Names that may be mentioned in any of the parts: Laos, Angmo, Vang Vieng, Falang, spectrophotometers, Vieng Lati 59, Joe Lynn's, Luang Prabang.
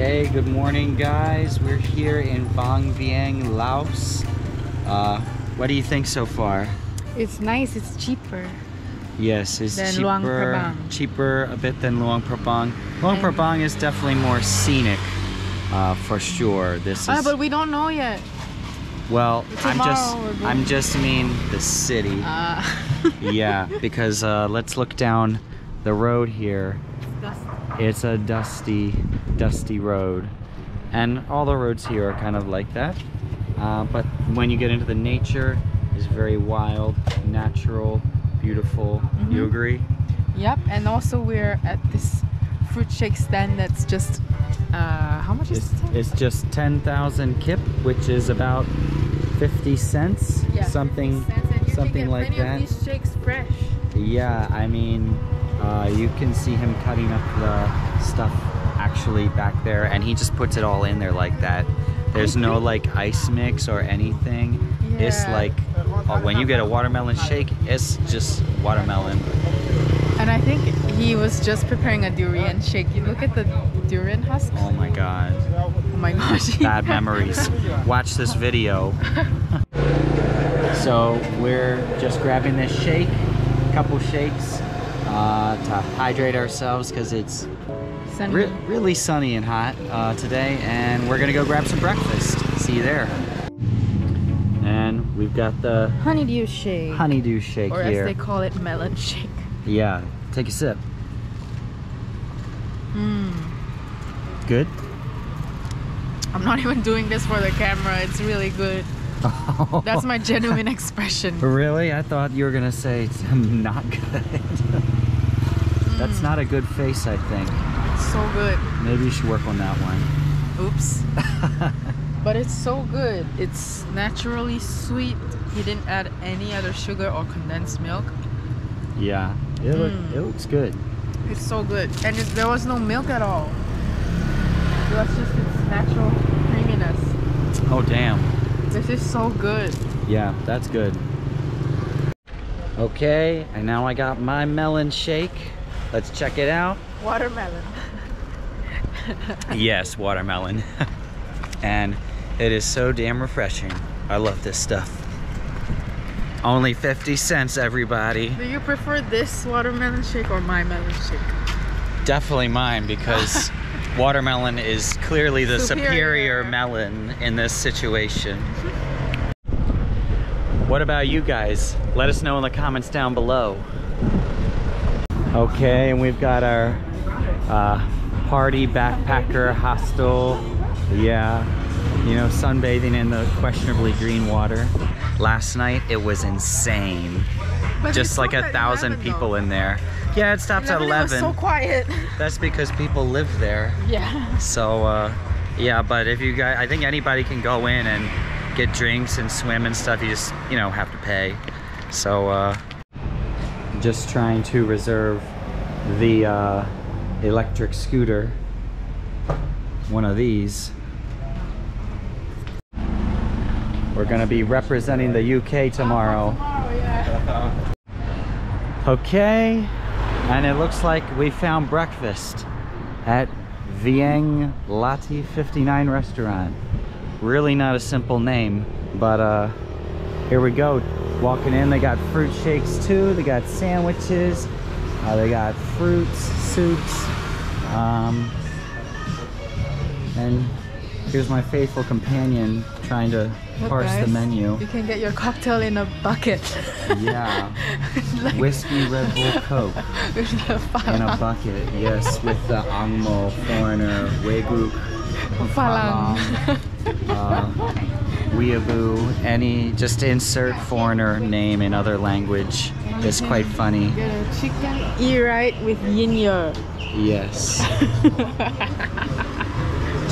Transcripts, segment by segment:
Okay, good morning guys. We're here in Vang Vieng, Laos. What do you think so far? It's nice, it's cheaper. Yes, it's cheaper, Luang Prabang. Cheaper a bit than Luang Prabang. Luang Prabang is definitely more scenic, for sure. This is. But we don't know yet. Well, I'm just mean the city. Yeah, because let's look down the road here. It's a dusty road, and all the roads here are kind of like that, but when you get into the nature, it's very wild, natural, beautiful. Mm-hmm. You agree? Yep. And also we're at this fruit shake stand that's just how much is it? It's just 10,000 kip, which is about 50 cents. Yeah, something 50 cents, and you something can get like many that of these shakes fresh. Yeah, I mean, you can see him cutting up the stuff actually back there, and he just puts it all in there like that. There's no like ice mix or anything. Yeah. It's like, when you get a watermelon shake, it's just watermelon. And I think he was just preparing a durian shake. You look at the durian husk. Oh my god. Oh my gosh. Bad memories. Watch this video. So we're just grabbing this shake, a couple shakes, to hydrate ourselves because it's sunny. Really sunny and hot today, and we're gonna go grab some breakfast. See you there. And we've got the honeydew shake. Honeydew shake or here. Or as they call it, melon shake. Yeah, take a sip. Mmm. Good? I'm not even doing this for the camera, it's really good. Oh. That's my genuine expression. Really? I thought you were gonna say it's not good. That's not a good face, I think. It's so good. Maybe you should work on that one. Oops. But it's so good. It's naturally sweet. He didn't add any other sugar or condensed milk. Yeah, it looks good. It's so good. And there was no milk at all. It was just its natural creaminess. Oh, damn. This is so good. Yeah, that's good. Okay, and now I got my melon shake. Let's check it out. Watermelon. Yes, watermelon. And it is so damn refreshing. I love this stuff. Only 50 cents, everybody. Do you prefer this watermelon shake or my melon shake? Definitely mine, because watermelon is clearly the superior melon in this situation. What about you guys? Let us know in the comments down below. Okay, and we've got our party backpacker hostel. Yeah, you know, sunbathing in the questionably green water. Last night it was insane. But just like 1,000 people in there. Yeah, it stopped at 11. It was so quiet. That's because people live there. Yeah. So, yeah, but if you guys, I think anybody can go in and get drinks and swim and stuff. You just, you know, have to pay. So, just trying to reserve the electric scooter, one of these. We're gonna be representing the UK tomorrow. Yeah. Okay, and it looks like we found breakfast at Vieng Lati 59 restaurant. Really not a simple name, but here we go. Walking in, they got fruit shakes too, they got sandwiches, they got fruits, soups, and here's my faithful companion trying to parse the menu. You can get your cocktail in a bucket. Yeah, like whiskey, Red Bull, Coke in a bucket, yes, with the Angmo, Foreigner, Wegu, Falang. Weeaboo, any, just insert foreigner name in other language. It's quite funny. Chicken e-right with yin-yer. Yes.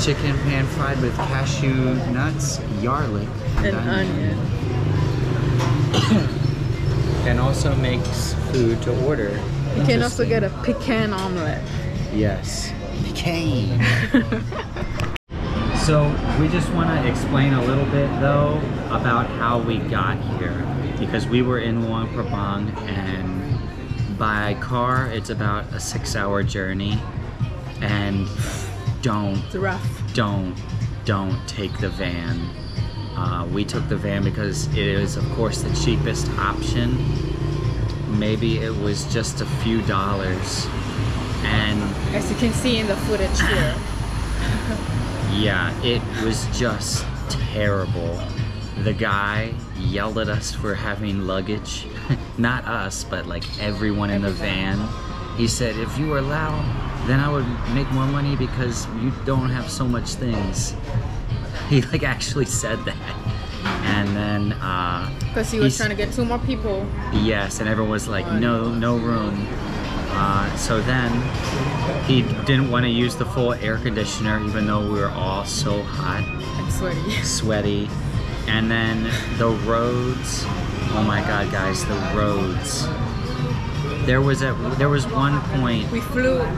Chicken pan fried with cashew nuts, garlic, and onion. And also makes food to order. You can also get a pecan omelette. Yes. Pecan. So we just want to explain a little bit though about how we got here, because we were in Luang Prabang, and by car it's about a 6-hour journey, and It's rough. Don't take the van. We took the van because it is, of course, the cheapest option. Maybe it was just a few dollars. And as you can see in the footage here. Yeah, it was just terrible. The guy yelled at us for having luggage. Not us, but like everyone in the van. He said, if you were loud, then I would make more money because you don't have so much things. He like actually said that. And then because he was trying to get two more people. Yes, and everyone was like, no room. So then he didn't want to use the full air conditioner even though we were all so hot and sweaty. And then the roads, oh my god guys, the roads. There was one point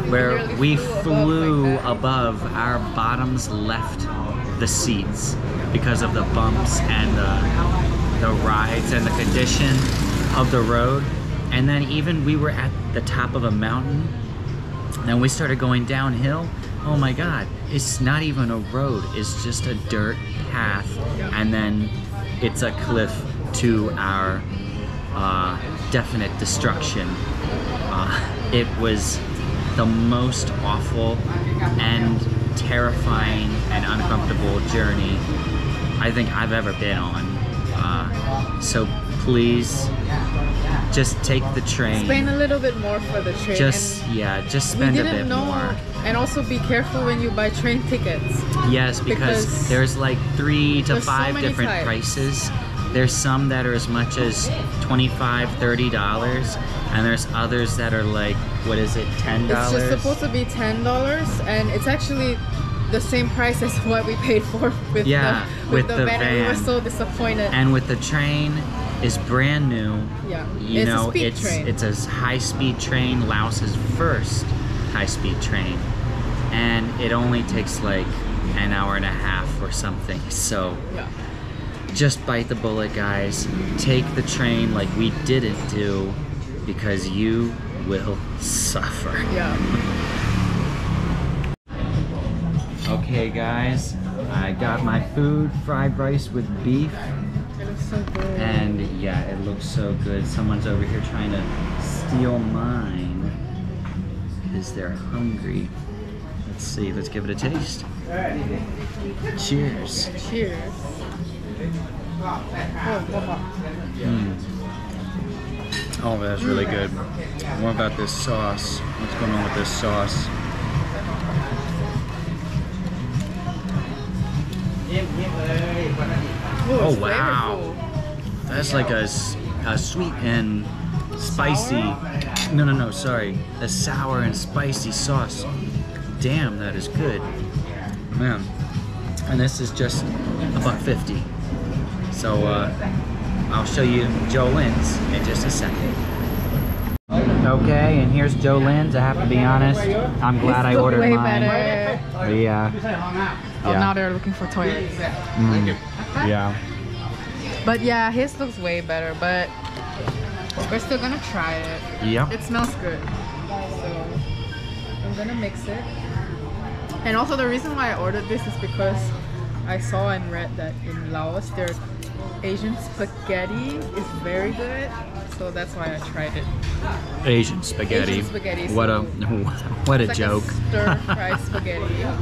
where we flew above our bottoms left the seats because of the bumps and the rides and the condition of the road. And then even we were at the top of a mountain, then we started going downhill. Oh my god, it's not even a road, it's just a dirt path, and then it's a cliff to our definite destruction. It was the most awful and terrifying and uncomfortable journey I think I've ever been on. So please just take the train. Spend a little bit more for the train. Just spend a bit more. And also be careful when you buy train tickets. Yes, because there's like 3 to 5 different prices. There's some that are as much as $25, $30, and there's others that are like, what is it, $10? It's just supposed to be $10, and it's actually the same price as what we paid for with the van. We were so disappointed. And with the train, it's brand new. Yeah, it's a high-speed train, Laos's first high-speed train, and it only takes like an hour and a half or something. So. Yeah. Just bite the bullet, guys. Take the train like we didn't do, because you will suffer. Yeah. Okay, guys. I got my food, fried rice with beef. It looks so good. And yeah, it looks so good. Someone's over here trying to steal mine because they're hungry. Let's see. Let's give it a taste. Cheers. Cheers. Mm. Oh, that's really good. What about this sauce? What's going on with this sauce? Oh wow, that's like a sweet and spicy. No, sorry, a sour and spicy sauce. Damn, that is good, man. And this is just $1.50. So I'll show you Joe Lynn's in just a second. Okay, and here's Joe Lynn's. I have to be honest, I'm glad I ordered mine. But yeah. Oh, now they're looking for toilets. Mm. Yeah. But yeah, his looks way better, but we're still gonna try it. Yep. It smells good. So I'm gonna mix it. And also the reason why I ordered this is because I saw and read that in Laos their Asian spaghetti is very good, so that's why I tried it. Asian spaghetti. Asian spaghetti. So what a like joke. Stir fried spaghetti, but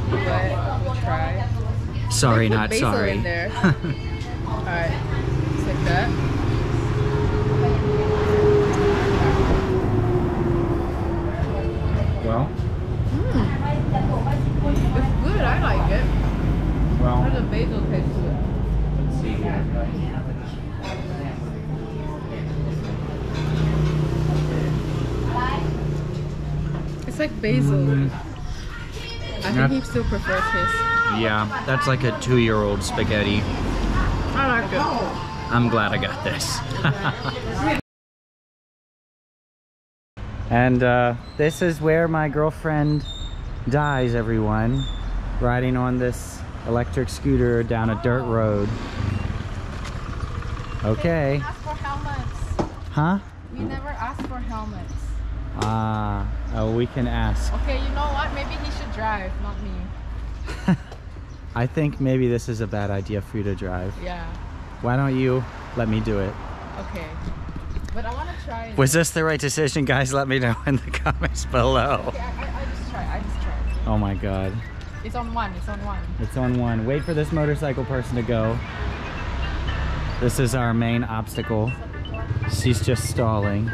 we'll try. Sorry, put not basil sorry. In there. All right, just like that. Well. Mm. It's good. I like it. Well, how does basil taste to it? Let's see here. It's like basil. Mm-hmm. I think he still prefers his. Yeah, that's like a 2-year-old spaghetti. I like it. I'm glad I got this. And this is where my girlfriend dies, everyone. Riding on this electric scooter down a dirt road. Okay. We never asked for helmets. Huh? We never asked for helmets. Ah, oh, we can ask. Okay, you know what? Maybe he should drive, not me. I think maybe this is a bad idea for you to drive. Yeah. Why don't you let me do it? Okay. But I want to try. Was this the right decision, guys? Let me know in the comments below. Okay, I just tried. Oh my god. It's on one, it's on one. It's on one. Wait for this motorcycle person to go. This is our main obstacle. She's just stalling.